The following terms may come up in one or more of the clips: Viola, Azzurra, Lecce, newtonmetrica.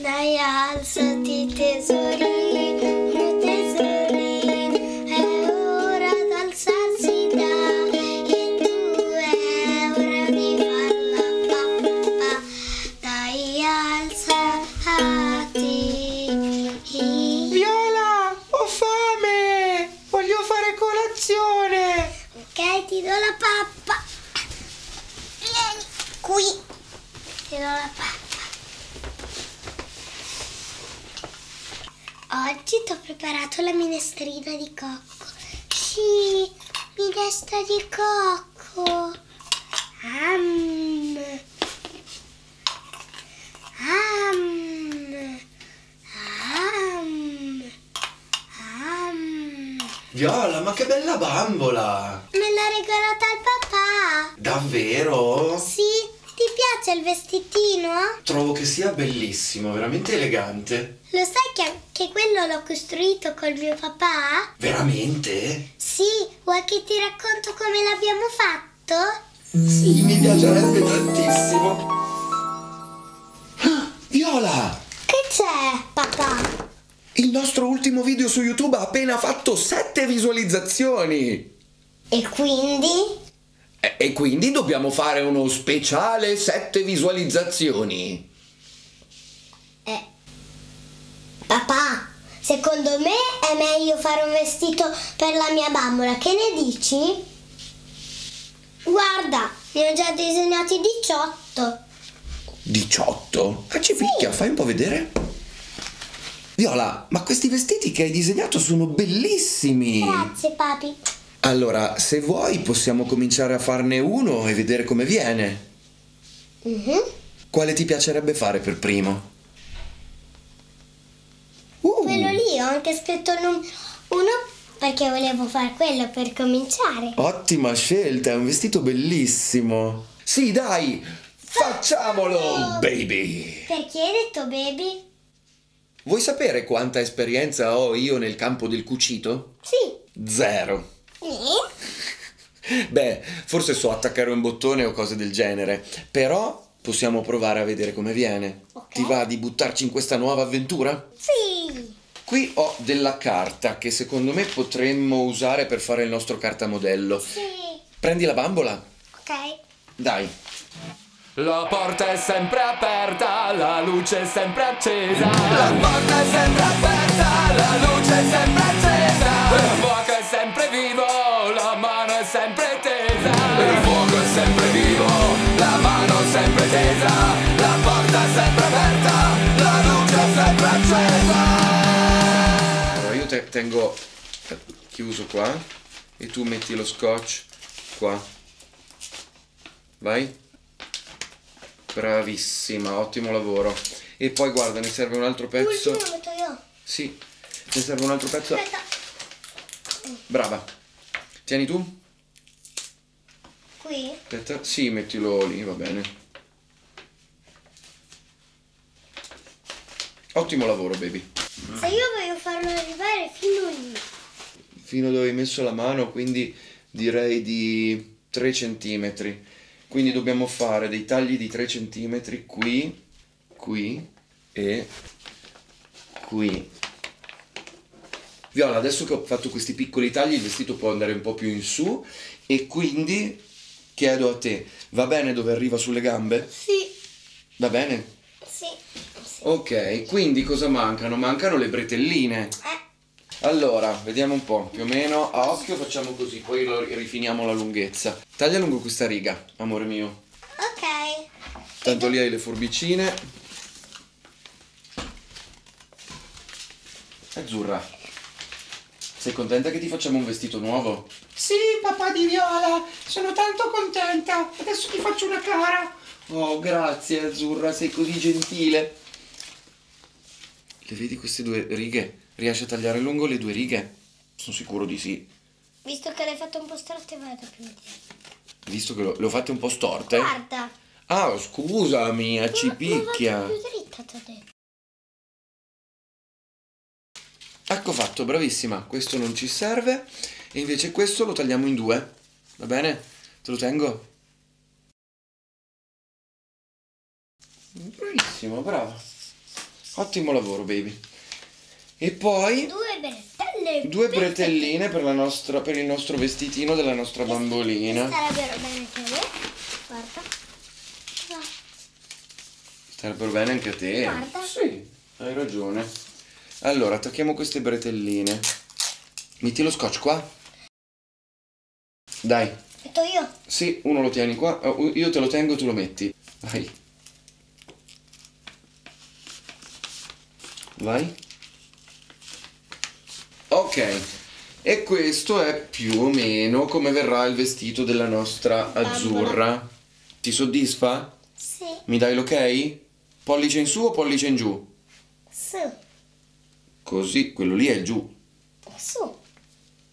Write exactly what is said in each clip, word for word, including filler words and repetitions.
Dai, alzati tesorino, tesorino, è ora d'alzarsi da, e tu è ora di farla papà, dai, alzati. Viola, ho fame, voglio fare colazione. Ok, ti do la pappa. Vieni qui, ti do la pappa. Oggi ti ho preparato la minestrina di cocco. Sì, minestra di cocco. Am. Am. Am. Am. Viola, ma che bella bambola! Me l'ha regalata il papà. Davvero? Sì, ti piace il vestitino? Trovo che sia bellissimo, veramente elegante. Lo sai che anche quello l'ho costruito col mio papà? Veramente? Sì, vuoi che ti racconto come l'abbiamo fatto? Sì, mi piacerebbe tantissimo. Ah, Viola! Che c'è, papà? Il nostro ultimo video su YouTube ha appena fatto sette visualizzazioni. E quindi? E, e quindi dobbiamo fare uno speciale sette visualizzazioni. Eh... Papà, secondo me è meglio fare un vestito per la mia bambola, che ne dici? Guarda, ne ho già disegnati diciotto. diciotto? Ah, ci picchia, sì. Fai un po' vedere. Viola, ma questi vestiti che hai disegnato sono bellissimi. Grazie, papi. Allora, se vuoi possiamo cominciare a farne uno e vedere come viene. Mm-hmm. Quale ti piacerebbe fare per primo? Quello lì, ho anche scritto il numero uno perché volevo fare quello per cominciare. Ottima scelta, è un vestito bellissimo. Sì, dai, facciamolo, facciamolo baby. Perché hai detto baby? Vuoi sapere quanta esperienza ho io nel campo del cucito? Sì. Zero. Eh? Beh, forse so attaccare un bottone o cose del genere, però possiamo provare a vedere come viene. Okay. Ti va di buttarci in questa nuova avventura? Sì! Qui ho della carta che secondo me potremmo usare per fare il nostro cartamodello. Sì. Prendi la bambola. Ok. Dai. La porta è sempre aperta, la luce è sempre accesa. La porta è sempre aperta, la luce è sempre accesa. Il fuoco è sempre vivo, la mano è sempre tesa. Il fuoco è sempre vivo, la mano è sempre tesa. La porta è sempre aperta, la luce è sempre accesa. Tengo chiuso qua e tu metti lo scotch qua. Vai, bravissima, ottimo lavoro. E poi guarda, ne serve un altro pezzo. L'ultimo lo metto io. Sì, ne serve un altro pezzo. Aspetta. Brava, tieni tu. Qui? Aspetta, sì, mettilo lì, va bene. Ottimo lavoro, baby. Se io voglio farlo arrivare fino lì. Fino dove hai messo la mano, quindi direi di tre centimetri. Quindi dobbiamo fare dei tagli di tre centimetri qui, qui e qui. Viola, adesso che ho fatto questi piccoli tagli, il vestito può andare un po' più in su e quindi chiedo a te, va bene dove arriva sulle gambe? Sì. Va bene? Sì. Ok, quindi cosa mancano? Mancano le bretelline. Eh. Allora, vediamo un po', più o meno a occhio facciamo così, poi lo rifiniamo la lunghezza. Taglia lungo questa riga, amore mio. Ok. Tanto lì hai le forbicine. Azzurra, sei contenta che ti facciamo un vestito nuovo? Sì, papà di Viola, sono tanto contenta. Adesso ti faccio una cara. Oh, grazie Azzurra, sei così gentile. Le vedi queste due righe? Riesci a tagliare lungo le due righe? Sono sicuro di sì. Visto che le hai fatte un po' storte, vado più indietro. Visto che le ho fatte un po' storte? Guarda! Ah, scusami, ma, ci picchia! Ma vado più dritta, t'ho detto. Ecco fatto, bravissima. Questo non ci serve e invece questo lo tagliamo in due. Va bene? Te lo tengo? Bravissimo, brava. Ottimo lavoro, baby. E poi due bretelle, due bretelline per, la nostra, per il nostro vestitino della nostra bambolina. Sarebbero bene anche a te. Guarda. Sarebbero bene anche a te. Guarda. Sì, hai ragione. Allora, attacchiamo queste bretelline. Metti lo scotch qua. Dai. Metto io? Sì, uno lo tieni qua. Io te lo tengo e tu lo metti. Vai. Vai. Ok. E questo è più o meno come verrà il vestito della nostra Azzurra. Ti soddisfa? Sì. Mi dai l'ok? Pollice in su o pollice in giù? Su. Così, quello lì è giù. Su.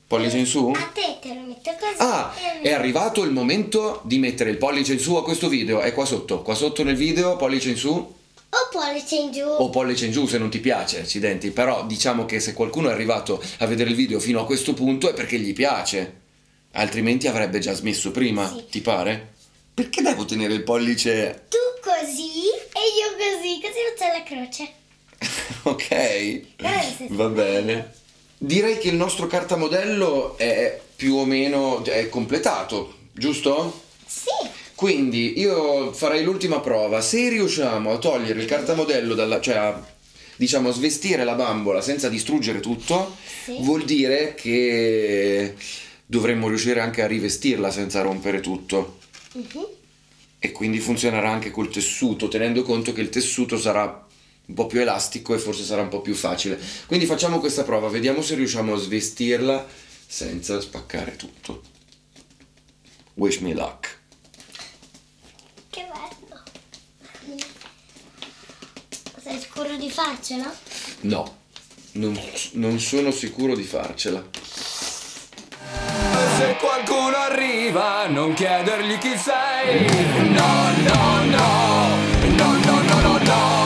Pollice in su? A te te lo metto così. Ah, è arrivato il momento di mettere il pollice in su a questo video. È qua sotto, qua sotto nel video, pollice in su. O pollice in giù. O pollice in giù se non ti piace, accidenti. Però diciamo che se qualcuno è arrivato a vedere il video fino a questo punto è perché gli piace. Altrimenti avrebbe già smesso prima, sì. Ti pare? Perché devo tenere il pollice? Tu così e io così, così non c'è la croce. Ok, va bene. Direi che il nostro cartamodello è più o meno è completato, giusto? Sì. Quindi io farei l'ultima prova. Se riusciamo a togliere il cartamodello dalla, cioè a, diciamo, svestire la bambola senza distruggere tutto, sì, vuol dire che dovremmo riuscire anche a rivestirla senza rompere tutto. Uh-huh. E quindi funzionerà anche col tessuto, tenendo conto che il tessuto sarà un po' più elastico e forse sarà un po' più facile. Quindi facciamo questa prova, vediamo se riusciamo a svestirla senza spaccare tutto. Wish me luck. Che bello. Sei sicuro di farcela? No, non, non sono sicuro di farcela. Se qualcuno arriva non chiedergli chi sei. No, no, no. No, no, no, no, no.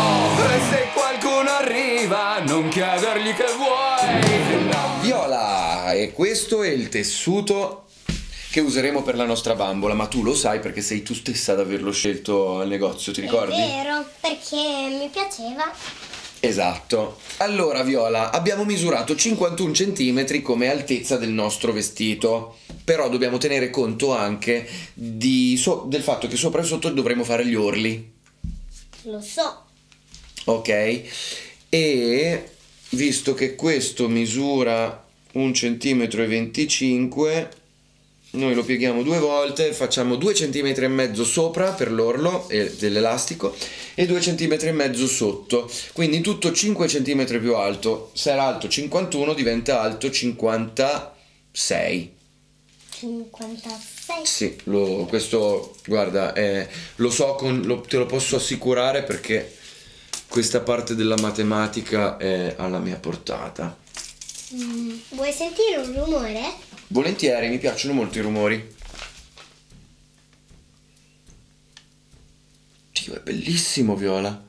Se qualcuno arriva non chiedergli che vuoi, no. Viola, e questo è il tessuto che useremo per la nostra bambola. Ma tu lo sai perché sei tu stessa ad averlo scelto al negozio, ti ricordi? È vero, perché mi piaceva. Esatto. Allora Viola, abbiamo misurato cinquantuno centimetri come altezza del nostro vestito. Però dobbiamo tenere conto anche di so del fatto che sopra e sotto dovremo fare gli orli. Lo so. Ok, e visto che questo misura un centimetro e venticinque, noi lo pieghiamo due volte, facciamo due centimetri e mezzo sopra per l'orlo e dell'elastico e due centimetri e mezzo sotto, quindi in tutto cinque centimetri più alto. Se era alto cinquantuno diventa alto cinquantasei. cinquantasei? Sì, lo, questo guarda, eh, lo so, con, lo, te lo posso assicurare perché questa parte della matematica è alla mia portata. Mm, vuoi sentire un rumore? Volentieri, mi piacciono molto i rumori. Dio, è bellissimo, Viola.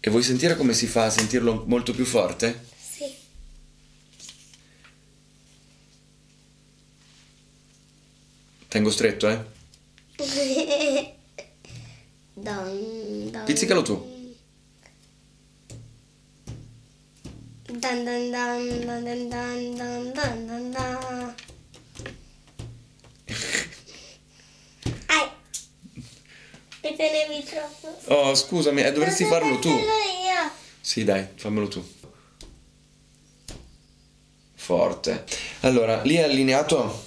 E vuoi sentire come si fa a sentirlo molto più forte? Sì. Tengo stretto, eh? Don, don. Pizzicalo tu. Don, don, don, don, don, don, don, don. Ai. Mi tenevi troppo. Oh, scusami, eh, dovresti non farlo tu. Io. Sì, dai, fammelo tu. Forte. Allora, lì è allineato.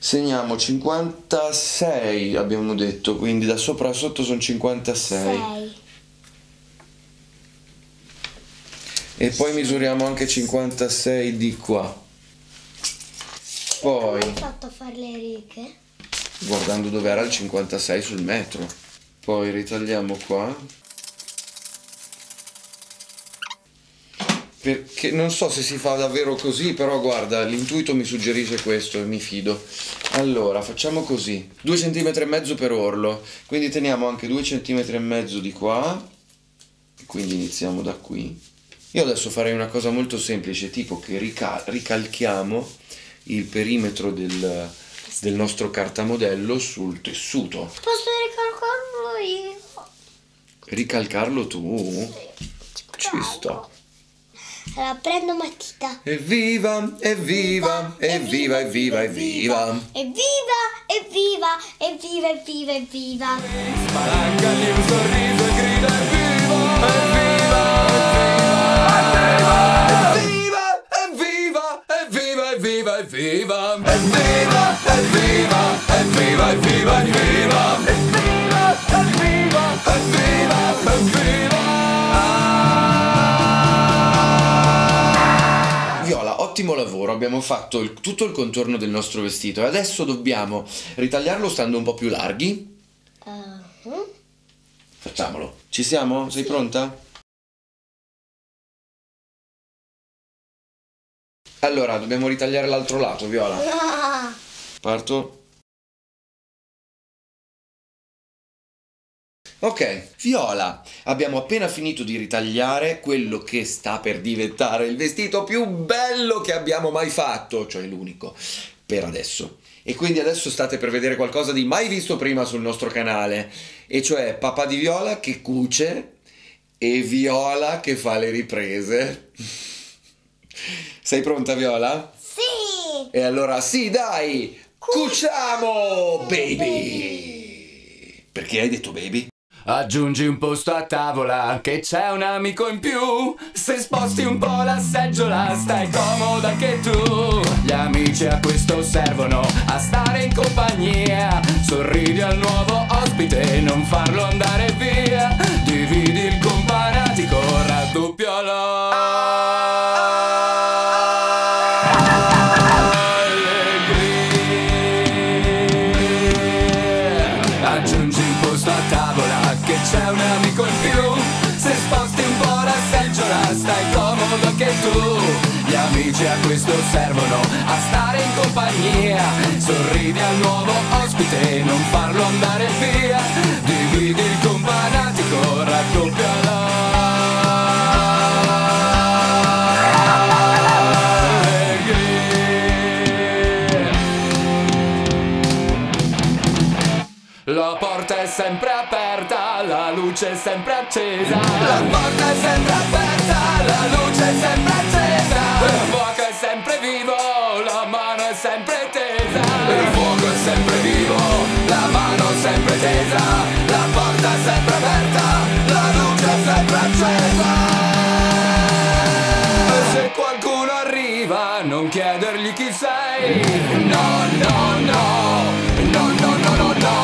Segniamo cinquantasei, abbiamo detto, quindi da sopra a sotto sono cinquantasei. sei. E poi misuriamo anche cinquantasei di qua. Poi come hai fatto a fare le righe? Guardando dove era il cinquantasei sul metro. Poi ritagliamo qua. Perché non so se si fa davvero così, però guarda, l'intuito mi suggerisce questo e mi fido. Allora, facciamo così. due centimetri e mezzo per orlo, quindi teniamo anche due centimetri e mezzo di qua. Quindi iniziamo da qui. Io adesso farei una cosa molto semplice, tipo che rical ricalchiamo il perimetro del, del nostro cartamodello sul tessuto. Posso ricalcarlo io? Ricalcarlo tu? Sì, ci sto. Allora prendo matita. Evviva, evviva, evviva, evviva, evviva, evviva, evviva, evviva, evviva, evviva. Spalancagli un sorriso e grida evviva, evviva, evviva, evviva, evviva, evviva, evviva, evviva, evviva, evviva, evviva, evviva. Ottimo lavoro, abbiamo fatto il, tutto il contorno del nostro vestito e adesso dobbiamo ritagliarlo stando un po' più larghi. Uh-huh. Facciamolo. Ci siamo? Sei sì. Pronta? Allora, dobbiamo ritagliare l'altro lato, Viola. No. Parto. Ok, Viola, abbiamo appena finito di ritagliare quello che sta per diventare il vestito più bello che abbiamo mai fatto, cioè l'unico, per adesso. E quindi adesso state per vedere qualcosa di mai visto prima sul nostro canale, e cioè papà di Viola che cuce e Viola che fa le riprese. Sei pronta, Viola? Sì! E allora sì, dai, cuciamo, baby! Perché hai detto baby? Aggiungi un posto a tavola, che c'è un amico in più. Se sposti un po' la seggiola, stai comoda anche tu. Gli amici a questo servono, a stare in compagnia. Sorridi al nuovo ospite, non farlo andare via. Dividi il comparatico, raddoppialo. Aggiungi un posto a tavola, che c'è un amico in più. Se sposti un po' la seggiola, stai comodo anche tu. Gli amici a questo servono, a stare in compagnia. Sorridi al nuovo ospite, non farlo andare via. Dividi il companatico, raddoppiala. La porta è sempre aperta, la luce è sempre accesa. La porta è sempre aperta, la luce è sempre accesa. Il fuoco è sempre vivo, la mano è sempre tesa. Il fuoco è sempre vivo, la mano è sempre tesa. La porta è sempre aperta, la luce è sempre accesa. Se qualcuno arriva, non chiedergli chi sei. No, no, no, no, no, no, no, no.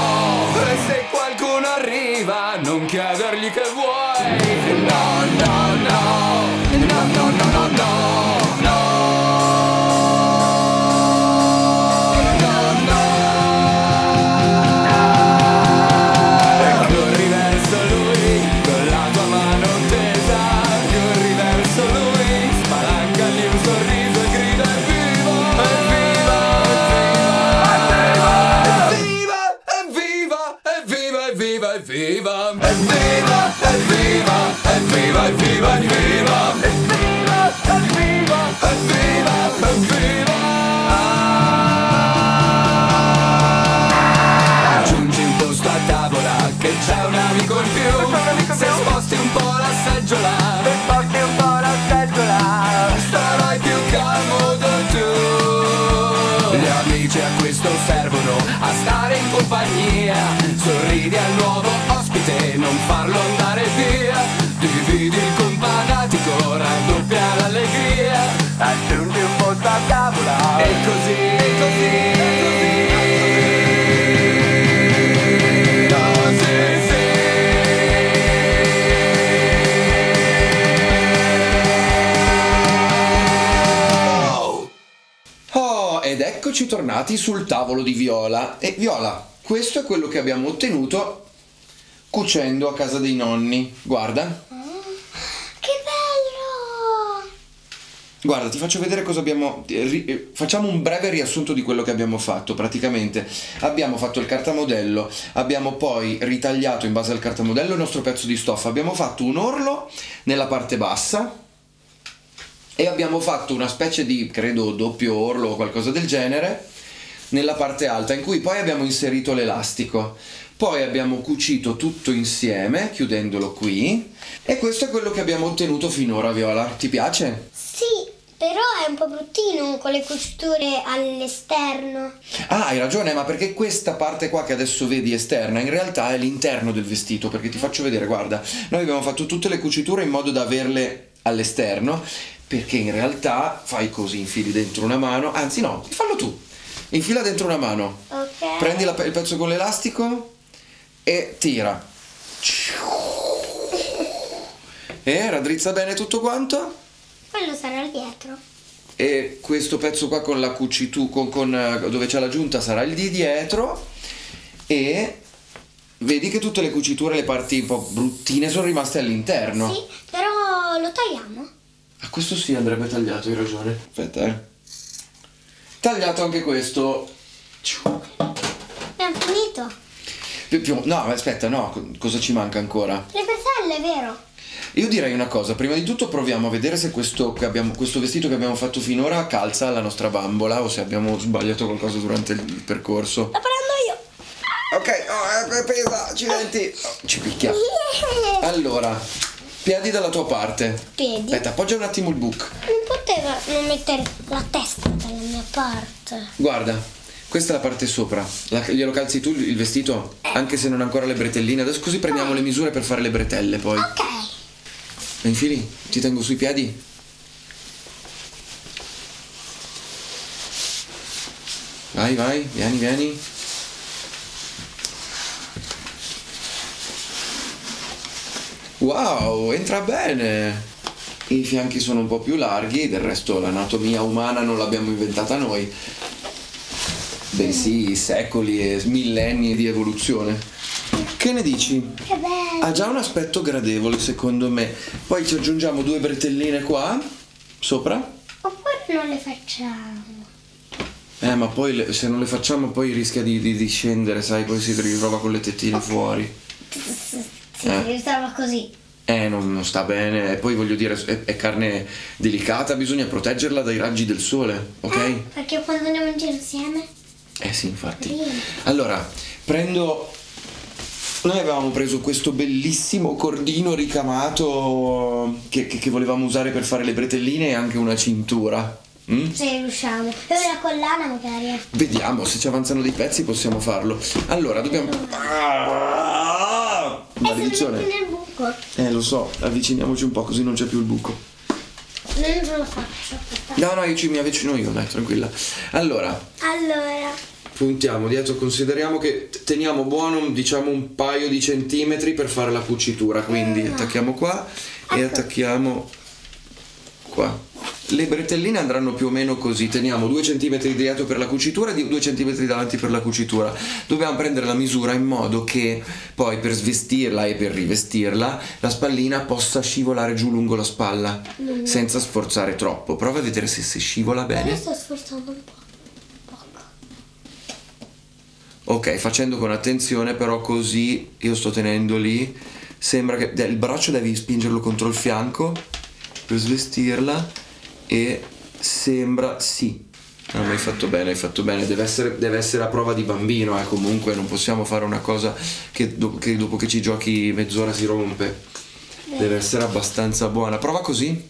Se qualcuno arriva, non chiedergli che vuoi. No, no, no, no, no, no, no, no, no, no, no. Corri verso lui, con la tua mano tesa. Corri verso lui, spalancagli un sorriso e grida vivo. Evviva, evviva, evviva, evviva, evviva, evviva, evviva. Aggiungi un posto a tavola, che c'è un amico in più. Se sposti un po' la seggiola, se sposti un po' la seggiola, starai più comodo tu. Gli amici a questo servono, a stare in compagnia. Sorridi al nuovo ospite, non farlo andare via. Dividi il companatico, raddoppia l'allegria. Aggiungi un posto a tavola, e così, e così, e così, così, sì. Oh, ed eccoci tornati sul tavolo di Viola. E Viola, questo è quello che abbiamo ottenuto cucendo a casa dei nonni. Guarda. Guarda, ti faccio vedere cosa abbiamo... Eh, facciamo un breve riassunto di quello che abbiamo fatto. Praticamente abbiamo fatto il cartamodello, abbiamo poi ritagliato in base al cartamodello il nostro pezzo di stoffa, abbiamo fatto un orlo nella parte bassa, e abbiamo fatto una specie di, credo, doppio orlo o qualcosa del genere nella parte alta, in cui poi abbiamo inserito l'elastico, poi abbiamo cucito tutto insieme chiudendolo qui, e questo è quello che abbiamo ottenuto finora. Viola, ti piace? Sì, però è un po' bruttino con le cuciture all'esterno. Ah, hai ragione, ma perché questa parte qua che adesso vedi esterna in realtà è l'interno del vestito, perché ti faccio vedere, guarda, noi abbiamo fatto tutte le cuciture in modo da averle all'esterno, perché in realtà fai così, infili dentro una mano, anzi no, fallo tu, infila dentro una mano, okay. Prendi la, il pezzo con l'elastico e tira e raddrizza bene tutto quanto. Quello sarà il dietro. E questo pezzo qua con la cucitura, con, con, dove c'è la giunta, sarà il di dietro. E vedi che tutte le cuciture, le parti un po' bruttine, sono rimaste all'interno. Sì, però lo tagliamo. A questo sì, andrebbe tagliato, hai ragione. Aspetta, eh. Tagliato anche questo. Abbiamo finito. No, aspetta, no, cosa ci manca ancora? Le petelle, vero? Io direi una cosa, prima di tutto proviamo a vedere se questo, che abbiamo, questo vestito che abbiamo fatto finora calza alla nostra bambola o se abbiamo sbagliato qualcosa durante il percorso. La prendo io! Ok, oh, pesa, accidenti! Oh, ci picchia! Yeah. Allora, piedi dalla tua parte. Piedi? Aspetta, appoggia un attimo il book. Non poteva non mettere la testa dalla mia parte. Guarda, questa è la parte sopra. La, glielo calzi tu il vestito? Eh. Anche se non ha ancora le bretelline. Adesso così prendiamo eh. le misure per fare le bretelle poi. Ok. Infili, ti tengo sui piedi. Vai, vai, vieni, vieni. Wow, entra bene. I fianchi sono un po' più larghi, del resto l'anatomia umana non l'abbiamo inventata noi, bensì secoli e millenni di evoluzione. Che ne dici? Che bello. Ha già un aspetto gradevole secondo me. Poi ci aggiungiamo due bretelline qua sopra. Oppure non le facciamo. Eh, ma poi le, se non le facciamo poi rischia di, di, di scendere, sai, poi si ritrova con le tettine okay. fuori. Si eh. ritrova così. Eh, non, non sta bene. E poi voglio dire, è, è carne delicata, bisogna proteggerla dai raggi del sole, ok? Eh, perché quando andiamo in giro insieme? Eh sì, infatti. Sì. Allora, prendo... Noi avevamo preso questo bellissimo cordino ricamato che, che, che volevamo usare per fare le bretelline e anche una cintura. Mm? Se riusciamo. E una collana magari. Vediamo, se ci avanzano dei pezzi possiamo farlo. Allora, dobbiamo... Ah, maledizione. Eh, nel buco. Eh, lo so, avviciniamoci un po' così non c'è più il buco. Non ce lo faccio. No, no, io ci mi avvicino io, dai, tranquilla. Allora. Allora. Puntiamo dietro, consideriamo che teniamo buono diciamo un paio di centimetri per fare la cucitura, quindi eh, attacchiamo qua ecco. e attacchiamo qua. Le bretelline andranno più o meno così, teniamo due centimetri dietro per la cucitura e due centimetri davanti per la cucitura. Dobbiamo prendere la misura in modo che poi per svestirla e per rivestirla la spallina possa scivolare giù lungo la spalla mm. senza sforzare troppo. Prova a vedere se si scivola bene. Io sto sforzando un po'. Ok, facendo con attenzione, però così io sto tenendo lì. Sembra che il braccio devi spingerlo contro il fianco per svestirla e sembra sì. No, ma hai fatto bene, hai fatto bene. Deve essere, deve essere a prova di bambino, eh, comunque non possiamo fare una cosa che, do, che dopo che ci giochi mezz'ora si rompe. Deve essere abbastanza buona. Prova così.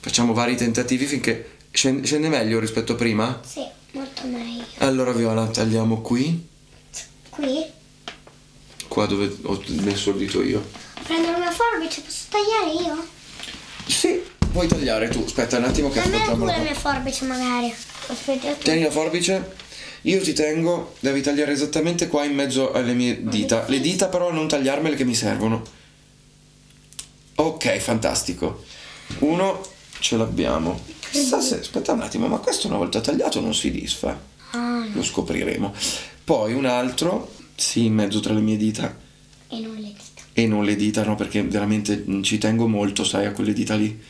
Facciamo vari tentativi finché scende, scende meglio rispetto a prima? Sì. Molto meglio. Allora Viola, tagliamo qui. Qui? Qua dove ho messo il dito io. Prendo la mia forbice, posso tagliare io? Sì, puoi tagliare tu. Aspetta un attimo che aspettiamo. Tieni la mia forbice magari. Aspetta. Tieni la forbice. Io ti tengo, devi tagliare esattamente qua in mezzo alle mie dita. Le dita però non tagliarmele che mi servono. Ok, fantastico. Uno ce l'abbiamo. Chissà se, aspetta un attimo, ma questo una volta tagliato non si disfa. Ah. Lo scopriremo. Poi un altro, sì, in mezzo tra le mie dita. E non le dita. E non le dita, no, perché veramente ci tengo molto, sai, a quelle dita lì.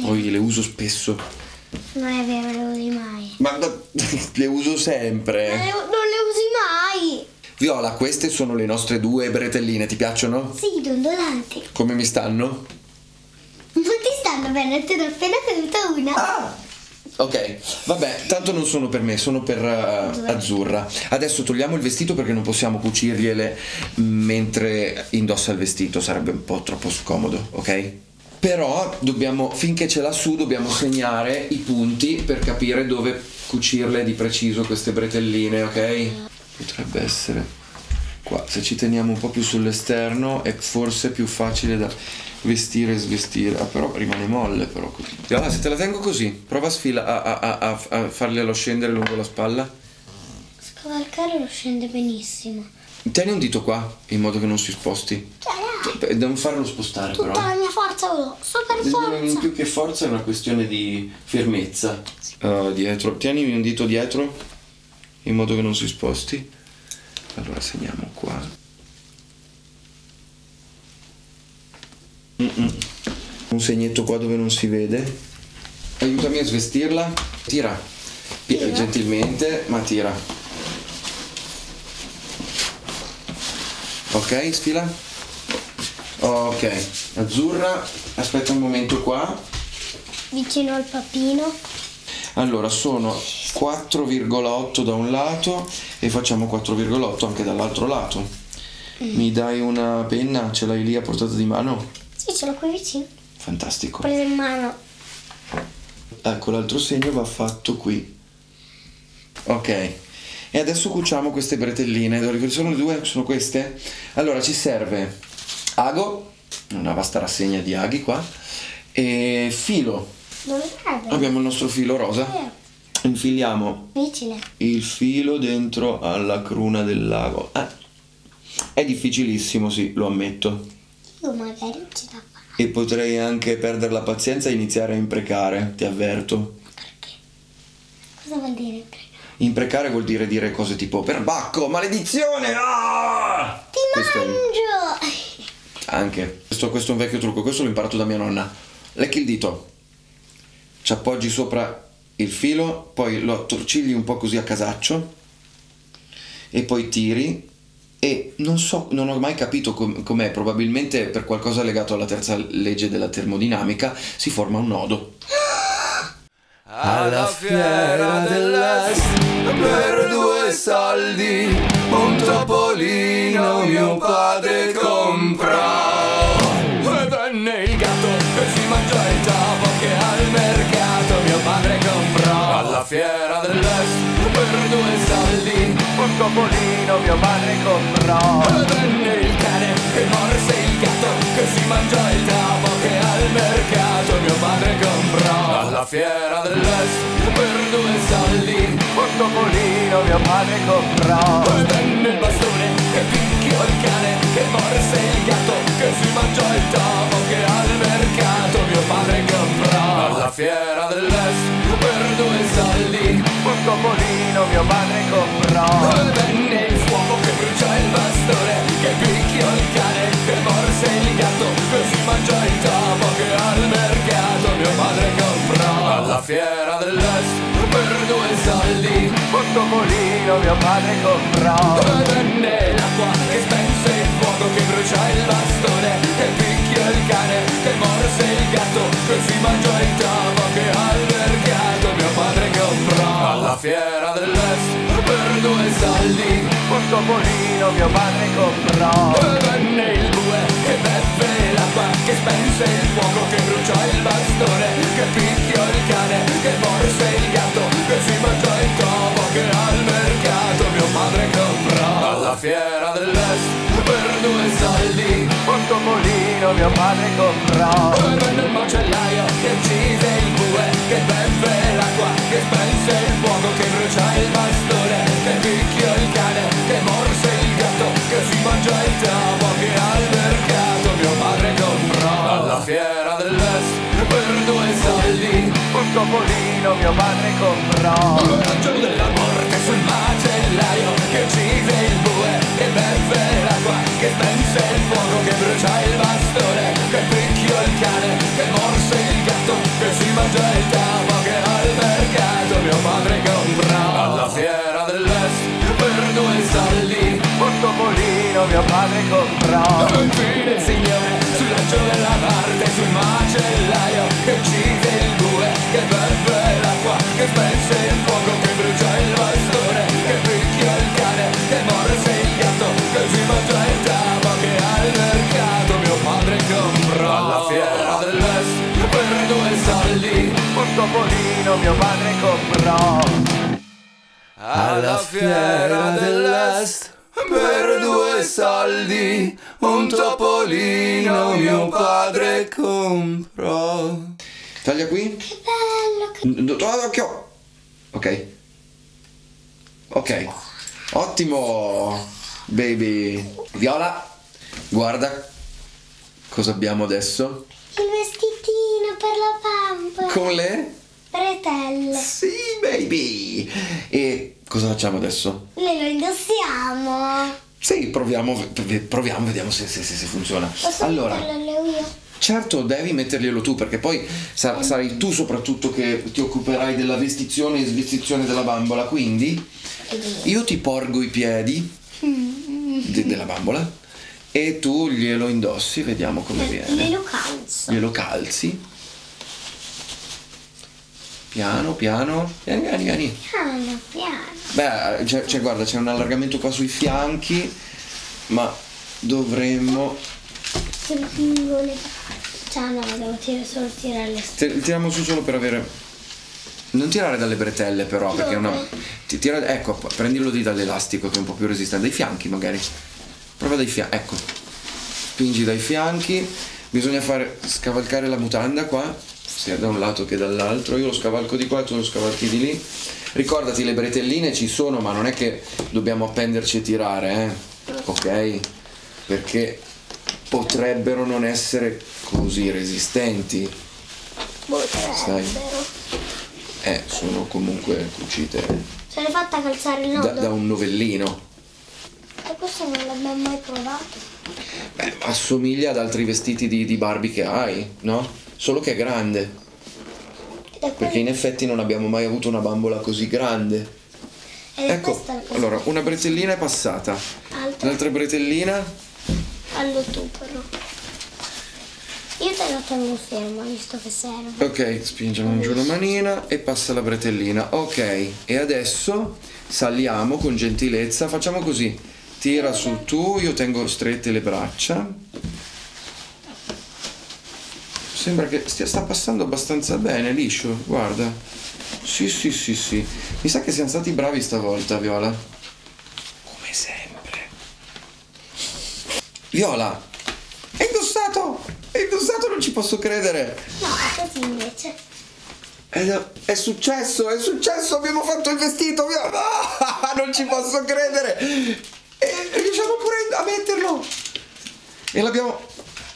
Poi le uso spesso. Non è vero, le usi mai. Ma, ma le uso sempre. Ma le, non le usi mai. Viola, queste sono le nostre due bretelline, ti piacciono? Sì, dondolanti. Come mi stanno? Non ti stanno. fanno, bene, te ne ho appena tenuta una. Ah! Ok, vabbè, tanto non sono per me, sono per uh, Azzurra. Adesso togliamo il vestito perché non possiamo cucirgliele mentre indossa il vestito, sarebbe un po' troppo scomodo, ok? Però dobbiamo, finché ce l'ha su, dobbiamo segnare i punti per capire dove cucirle di preciso queste bretelline, ok? Potrebbe essere qua, se ci teniamo un po' più sull'esterno è forse più facile da vestire e svestire. Ah, però rimane molle, però così. Viola, se te la tengo così, prova a sfila a, a, a, a farglielo scendere lungo la spalla. Scavalcare lo scende benissimo. Tieni un dito qua, in modo che non si sposti. Cioè, non farlo spostare. Tutta però. Tutta la mia forza, oh, super forza. In più che forza è una questione di fermezza. Uh, dietro, tienimi un dito dietro, in modo che non si sposti. Allora segniamo qua. Mm-mm. Un segnetto qua dove non si vede. Aiutami a svestirla. Tira, tira. Gentilmente, ma tira. Ok, sfila. Ok, Azzurra, aspetta un momento qua. Vicino al papino. Allora sono quattro virgola otto da un lato e facciamo quattro virgola otto anche dall'altro lato. Mm. Mi dai una penna? Ce l'hai lì a portata di mano? Sì, ce l'ho qui vicino. Fantastico. Presa in mano. Ecco, l'altro segno va fatto qui. Ok. E adesso cuciamo queste bretelline. Sono le due? Sono queste? Allora, ci serve ago, una vasta rassegna di aghi qua, e filo. Dove serve? Abbiamo il nostro filo rosa. Eh. Infiliamo difficile. Il filo dentro alla cruna dell'ago. Eh. È difficilissimo, sì, lo ammetto. Magari ce la fa. E potrei anche perdere la pazienza e iniziare a imprecare, ti avverto. Perché? Cosa vuol dire imprecare? Imprecare vuol dire dire cose tipo perbacco, maledizione! Ah! Ti questo mangio! È... Anche. Questo, questo è un vecchio trucco, questo l'ho imparato da mia nonna. Lecchi il dito, ci appoggi sopra il filo, poi lo attorcigli un po' così a casaccio e poi tiri. E non so, non ho mai capito com'è, probabilmente per qualcosa legato alla terza legge della termodinamica si forma un nodo. Alla fiera dell'est per due soldi un topolino mio padre comprò e venne il gatto e si mangiò il topo che al mercato mio padre comprò. Alla fiera dell'est per due soldi un topolino mio padre comprò. E venne il cane che morse il gatto che si mangiò il topo che al mercato mio padre comprò. Alla fiera dell'est per due soldi un topolino mio padre comprò. E venne il bastone che picchiò il cane che morse il gatto che si mangiò il topo che al mercato mio padre comprò. Alla fiera dell'est per due soldi un topolino mio padre comprò. E venne il fuoco che bruciò il bastone che picchiò il cane che morse il gatto che si mangiò il topo che al mercato mio padre comprò. Alla fiera dell'est per due soldi un topolino mio padre comprò. E venne l'acqua che spense il fuoco che bruciò il bastone che picchiò il cane che morse il gatto che si mangiò il topo che al mercato mio padre comprò. Alla fiera dell'est per due soldi un topolino mio padre comprò. E venne il bue che beve l'acqua che spense il fuoco che bruciò il bastone che picchiò il cane che morse il gatto che si mangiò il topo che al mercato mio padre comprò. Alla fiera dell'est per due soldi un topolino mio padre comprò. E venne il macellaio che uccise il bue che beve l'acqua che spense il fuoco che bruciò il bastone che picchiò il cane che morse il gatto che si mangiò il topo che al mercato mio padre comprò. Alla fiera dell'est per due soldi un topolino mio padre comprò. Un raggio della morte sul macellaio che uccise il bue che beve l'acqua che spense il fuoco che bruciò il bastone che picchiò il cane che morse il gatto che si mangiò il topo che al mercato mio padre comprò. Alla fiera dell'est per due soldi un topolino mio padre comprò. Infine il signore sul raggio della morte sul macellaio che bambino mio padre comprò alla fiera dell'est per due soldi, un topolino mio padre comprò. Taglia qui. Che bello, che... Occhio. Ok. Ok. Ottimo, baby. Viola, guarda cosa abbiamo adesso. Il vestitino per la pampa. Con le? Bretelle. Sì, baby. E cosa facciamo adesso? Noi lo indossiamo. Sì, proviamo, proviamo, vediamo se, se, se funziona. Posso allora, metterlo io? Certo, devi metterglielo tu, perché poi sar sarai tu soprattutto che ti occuperai della vestizione e svestizione della bambola. Quindi io ti porgo i piedi de della bambola e tu glielo indossi, vediamo come viene. Glielo calzo. Glielo calzi. Piano, piano. Vieni, vieni, vieni. Piano, piano. Beh, cioè, guarda, c'è un allargamento qua sui fianchi, ma dovremmo... Cioè, no, devo solo tirarle su. Tiriamo su solo per avere... Non tirare dalle bretelle però, perché è una... Tira... Ecco, prendilo lì dall'elastico che è un po' più resistente. Dai fianchi magari. Prova dai fianchi, ecco, spingi dai fianchi, bisogna fare scavalcare la mutanda qua, sia da un lato che dall'altro, io lo scavalco di qua e tu lo scavalchi di lì. Ricordati, le bretelline ci sono, ma non è che dobbiamo appenderci e tirare, eh? Ok? Perché potrebbero non essere così resistenti. Sai? Eh, sono comunque cucite. Se l'hai fatta calzare il nodo? Da, da un novellino. Questo non l'abbiamo mai provato. Beh, assomiglia ad altri vestiti di, di Barbie che hai, no? Solo che è grande. Perché in effetti non abbiamo mai avuto una bambola così grande. Ed ecco, allora, una bretellina è passata. L'altra bretellina? Allo tu però. Io te la tengo ferma, visto che serve. Ok, spingiamo giù la manina e passa la bretellina. Ok, e adesso saliamo con gentilezza, facciamo così. Tira su tu, io tengo strette le braccia. Sembra che stia, sta passando abbastanza bene, liscio, guarda. Sì, sì, sì, sì. Mi sa che siamo stati bravi stavolta, Viola. Come sempre. Viola! È indossato! È indossato, non ci posso credere! No, è così invece. È, è successo, è successo, abbiamo fatto il vestito, Viola! Ah, non ci posso credere! E riusciamo pure a metterlo! E l'abbiamo...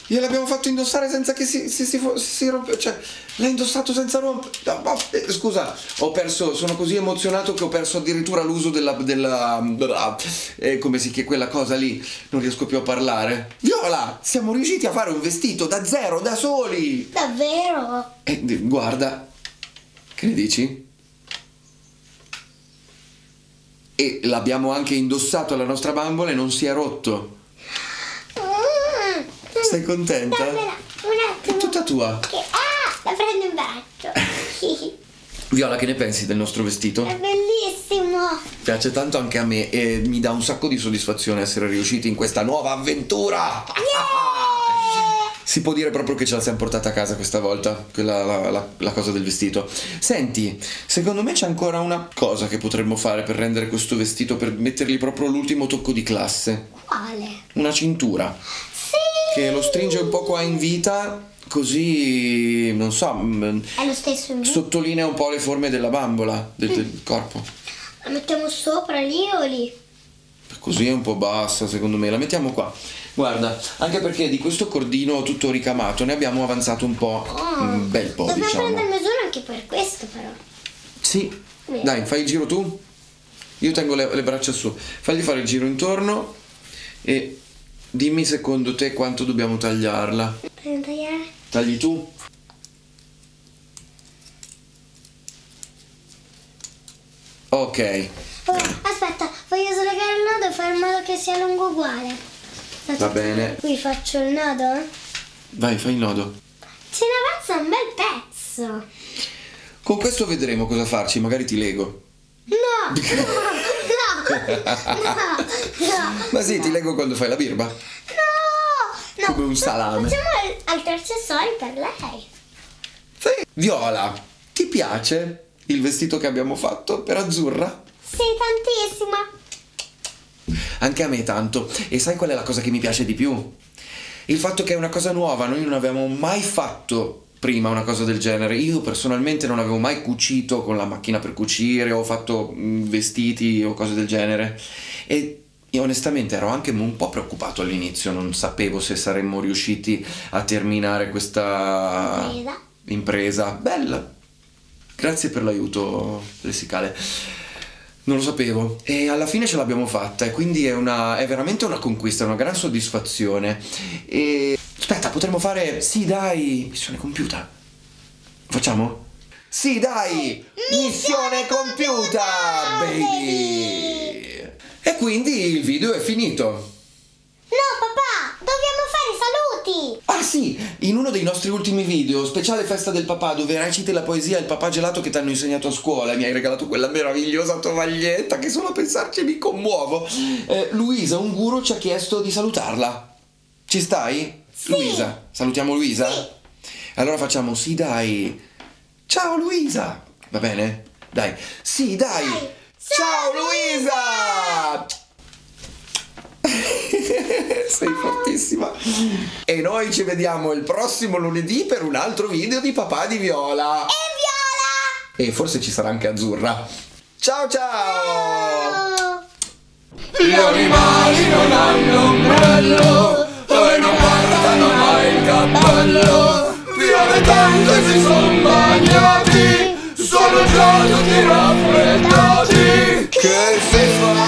gliel'abbiamo fatto indossare senza che si, si, si, si rompe... Cioè, l'ha indossato senza rompere... Scusa, ho perso... Sono così emozionato che ho perso addirittura l'uso della... della... della eh, come si chiama quella cosa lì? Non riesco più a parlare. Viola! Siamo riusciti a fare un vestito da zero, da soli! Davvero? E guarda... Che ne dici? E l'abbiamo anche indossato alla nostra bambola e non si è rotto. Mm, Sei contenta? Dammela, un attimo. È tutta tua. Che, ah, la prendo in braccio. Viola, che ne pensi del nostro vestito? È bellissimo. Piace tanto anche a me e mi dà un sacco di soddisfazione essere riusciti in questa nuova avventura. Yeah! Si può dire proprio che ce la siamo portata a casa questa volta, quella, la, la, la cosa del vestito. Senti, secondo me c'è ancora una cosa che potremmo fare per rendere questo vestito, per mettergli proprio l'ultimo tocco di classe. Quale? Una cintura. Sì! Che lo stringe un po' qua in vita, così, non so... È lo stesso in vita? Sottolinea un po' le forme della bambola, del, mm. del corpo. La mettiamo sopra, lì o lì? Così è un po' bassa, secondo me. La mettiamo qua. Guarda, anche perché di questo cordino tutto ricamato ne abbiamo avanzato un po', oh, un bel po', dobbiamo diciamo. Dobbiamo prendere misura anche per questo però. Sì. Bene. Dai, fai il giro tu. Io tengo le, le braccia su. Fagli fare il giro intorno e dimmi secondo te quanto dobbiamo tagliarla. Dobbiamo tagliare? Tagli tu. Ok. Oh, aspetta, voglio slegare il nodo e fare in modo che sia lungo uguale. Va bene. Qui faccio il nodo? Vai, fai il nodo. Ce ne avanza un bel pezzo. Con questo vedremo cosa farci, magari ti lego. No! No! No! no Ma sì, no. Ti lego quando fai la birba. No! Come no, un salame. Facciamo altri accessori per lei. Sì. Viola, Ti piace il vestito che abbiamo fatto per Azzurra? Sì, tantissimo. Anche a me tanto. E sai qual è la cosa che mi piace di più? Il fatto che è una cosa nuova. Noi non avevamo mai fatto prima una cosa del genere. Io personalmente non avevo mai cucito con la macchina per cucire o fatto vestiti o cose del genere. E io onestamente ero anche un po' preoccupato all'inizio, non sapevo se saremmo riusciti a terminare questa impresa, impresa. Bella. Grazie per l'aiuto lessicale. Non lo sapevo e alla fine ce l'abbiamo fatta e quindi è, una, è veramente una conquista, una gran soddisfazione. E aspetta, potremmo fare... Sì, dai! Missione compiuta. Facciamo? Sì, dai! Missione compiuta, baby! E quindi il video è finito. No, papà! Dobbiamo fare saluti! Ah sì! In uno dei nostri ultimi video, speciale festa del papà, dove reciti la poesia Il papà gelato che ti hanno insegnato a scuola e mi hai regalato quella meravigliosa tovaglietta che solo a pensarci mi commuovo, eh, Luisa, un guru, ci ha chiesto di salutarla. Ci stai? Sì. Luisa. Salutiamo Luisa? Sì. Allora facciamo sì dai. Ciao Luisa! Va bene? Dai. Sì dai! Dai. Ciao, ciao Luisa! Luisa! Sei fortissima. E noi ci vediamo il prossimo lunedì per un altro video di Papà di Viola. E Viola! E forse ci sarà anche Azzurra. Ciao ciao! Oh. Gli animali non hanno ombrello e non portano mai il cappello. Piove tanto e si sono bagnati, sono già tutti raffreddati. Che si fa?